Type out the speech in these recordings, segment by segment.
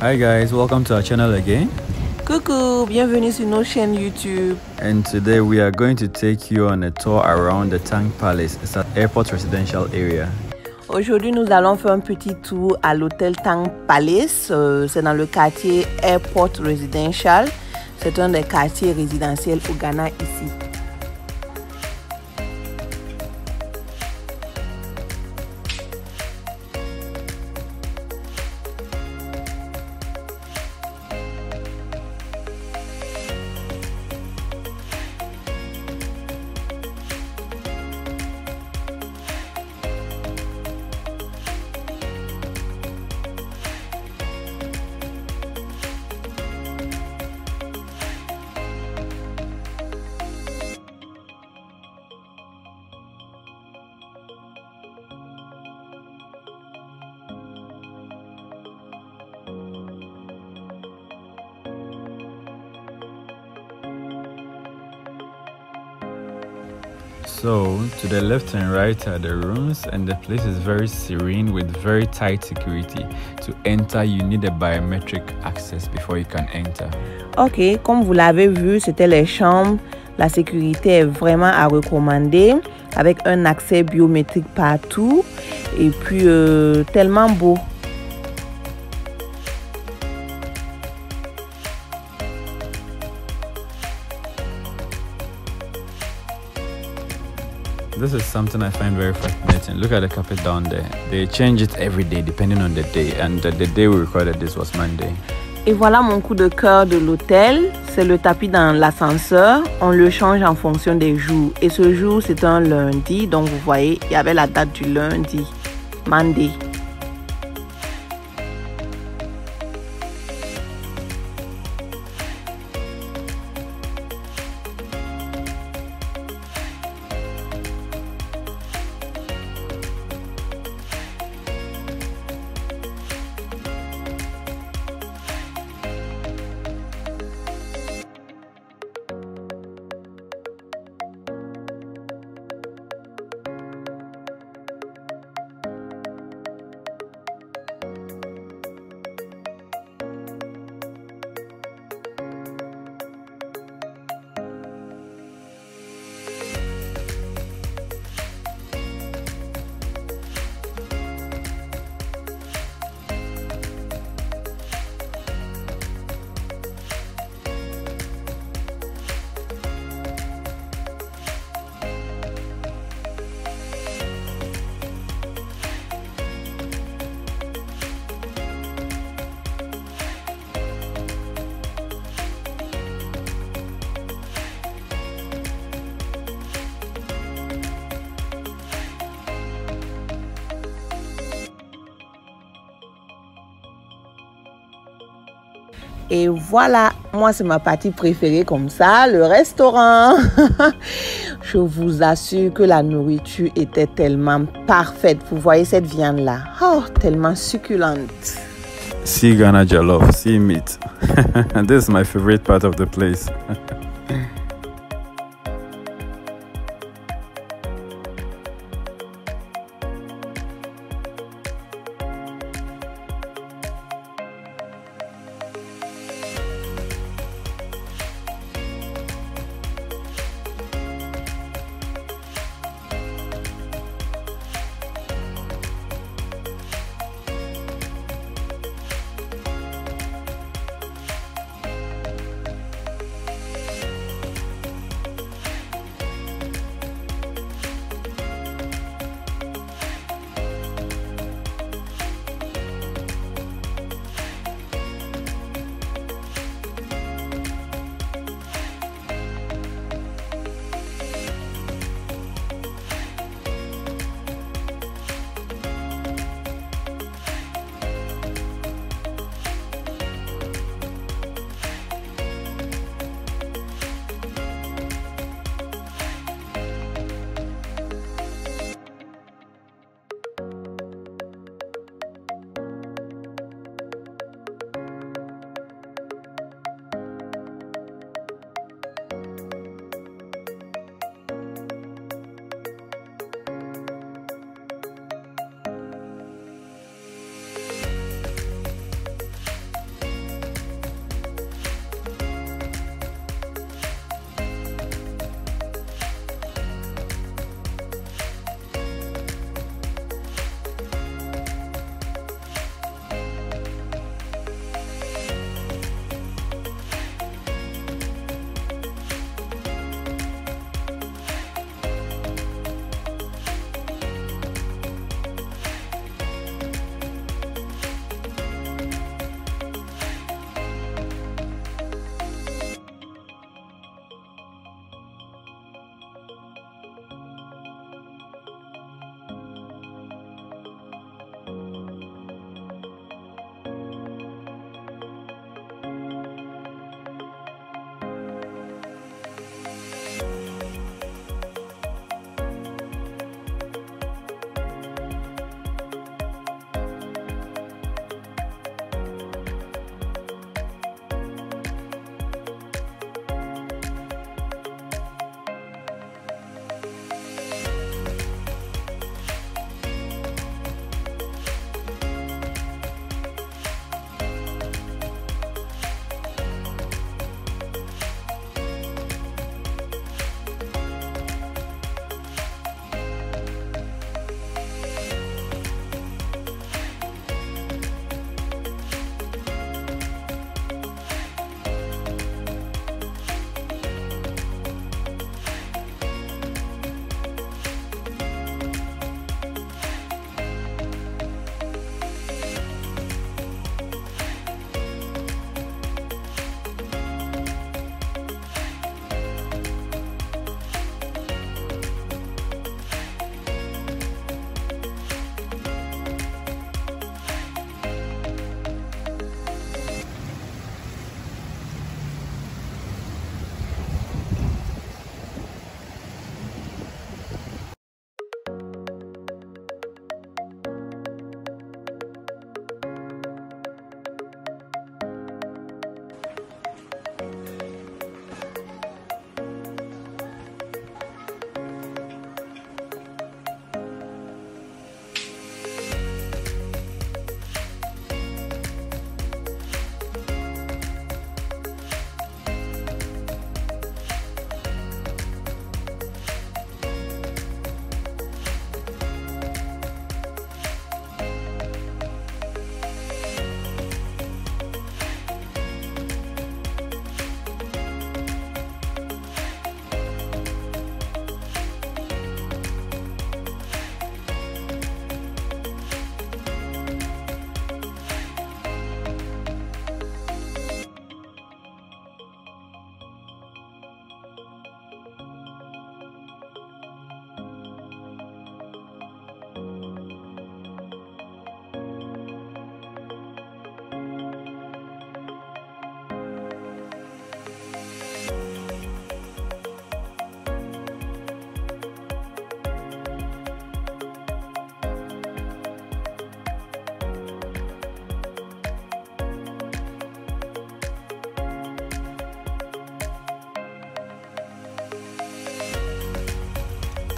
Hi guys, welcome to our channel again. Coucou, bienvenue sur nos chaînes YouTube. And today we are going to take you on a tour around the Tang Palace. It's an airport residential area. Aujourd'hui, nous allons faire un petit tour à l'hôtel Tang Palace. C'est dans le quartier Airport Residential. C'est un des quartiers résidentiels au Ghana ici. So, to the left and right are the rooms, and the place is very serene with very tight security. To enter, you need a biometric access before you can enter. Ok, comme vous l'avez vu, c'était les chambres. La sécurité est vraiment à recommander, avec un accès biométrique partout. Et puis, tellement beau. This is something I find very fascinating. Look at the carpet down there. They change it every day depending on the day. And the day we recorded this was Monday. Et voilà mon coup de cœur de l'hôtel. C'est le tapis dans l'ascenseur. On le change en fonction des jours. Et ce jour, c'est un lundi. Donc vous voyez, il y avait la date du lundi. Monday. Et voilà, moi c'est ma partie préférée comme ça, le restaurant. Je vous assure que la nourriture était tellement parfaite. Vous voyez cette viande-là, oh, tellement succulente. Sea Ghana jollof, sea meat. This is my favorite part of the place.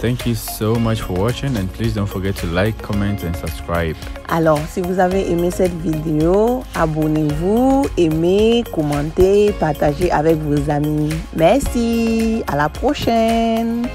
Thank you so much for watching, and please don't forget to like, comment and subscribe. Alors, si vous avez aimé cette vidéo, abonnez-vous, aimez, commentez, partagez avec vos amis. Merci, à la prochaine!